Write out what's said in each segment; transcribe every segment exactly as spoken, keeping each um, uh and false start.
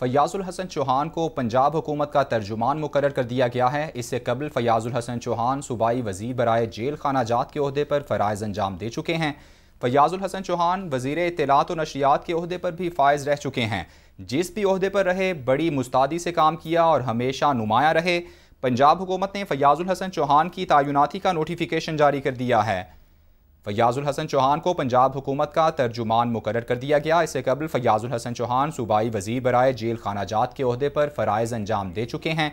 फ़य्याज़ुल हसन चौहान को पंजाब हुकूमत का तर्जुमान मुकर्रर कर दिया गया है। इससे कबल फ़य्याज़ुल हसन चौहान सूबाई वज़ीर बराए जेल खाना जात के ओहदे पर फ़राइज़ अंजाम दे चुके हैं। फ़य्याज़ुल हसन चौहान वज़ीरे इत्तलात और नशरियात के ओहदे पर भी फायज़ रह चुके हैं। जिस भी ओहदे पर रहे बड़ी मुस्तादी से काम किया और हमेशा नुमाया रहे। पंजाब हुकूमत ने फ़य्याज़ुल हसन चौहान की तयनाती का नोटिफिकेशन जारी कर दिया है। फ़य्याज़ुल हसन चौहान को पंजाब हुकूमत का तर्जुमान मुकर्रर कर दिया गया। इससे कबल फ़य्याज़ुल हसन चौहान सूबाई वज़ीर बराए जेल खाना जात के ओहदे पर फ़राइज़ अंजाम दे चुके हैं।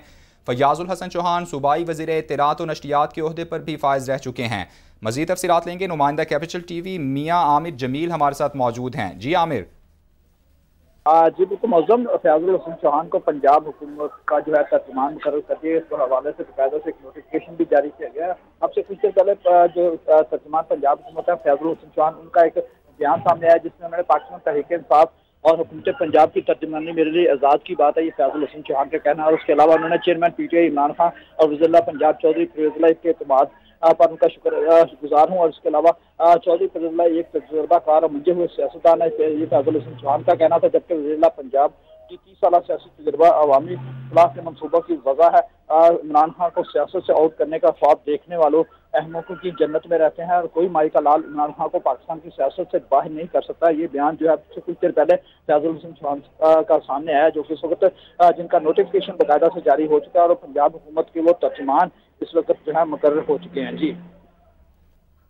फ़य्याज़ुल हसन चौहान सूबाई वज़ीर इत्तलात और नशरियात के ओहदे पर भी फायज़ रह चुके हैं। मज़ीद तफसीलात लेंगे नुमाइंदा कैपिटल टीवी मियाँ आमिर जमील हमारे साथ मौजूद हैं। जी आमिर। जी बिल्कुल, मौजूम फ़य्याज़ुल हसन चौहान को पंजाब हुकूमत का जो है तर्जुमान मुकर्रर कर दिया। इसके हवाले से बाकायदा से एक नोटिफिकेशन भी जारी किया गया है। अब से कुछ देर पहले जो तर्जुमान पंजाब हुकूमत है फ़य्याज़ुल हसन चौहान, उनका एक बयान सामने आया जिसमें उन्होंने पाकिस्तान तहरीक इंसाफ और हुकूमत पंजाब की तर्जुमानी मेरे लिए आज़ाद की बात है, ये फ़य्याज़ुल हसन चौहान का कहना है। और उसके अलावा उन्होंने chairman P T I Imran Khan और वज़ीर पंजाब चौधरी परवेज़ इलाही के अतमाद पर उनका शुक्र गुजार हूँ। और इसके अलावा चौधरी परवेज़ इलाही एक तजुर्बाकार और मंझे हुए सियासतदान है, ये फ़य्याज़ुल हसन चौहान का कहना था। जबकि वज़ीर पंजाब की तीस साल सियासी तजुर्बा अवामी इख्तलाफ के मनसूबों की वजह है। इमरान खान को सियासत से आउट करने का ख्वाब देखने वालों अहमकों की जन्नत में रहते हैं और कोई माई का लाल इमरान खान को पाकिस्तान की सियासत से बाहर नहीं कर सकता। ये बयान जो है कुछ देर पहले फ़य्याज़ुल हसन चौहान का सामने आया, जो कि इस वक्त जिनका नोटिफिकेशन बाकायदा से जारी हो चुका है और पंजाब हुकूमत के वो तर्जुमान इस वक्त जो है मुकर्रर हो चुके हैं। जी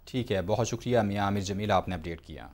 ठीक है, बहुत शुक्रिया मियाँ आमिर जमील, आपने अपडेट किया।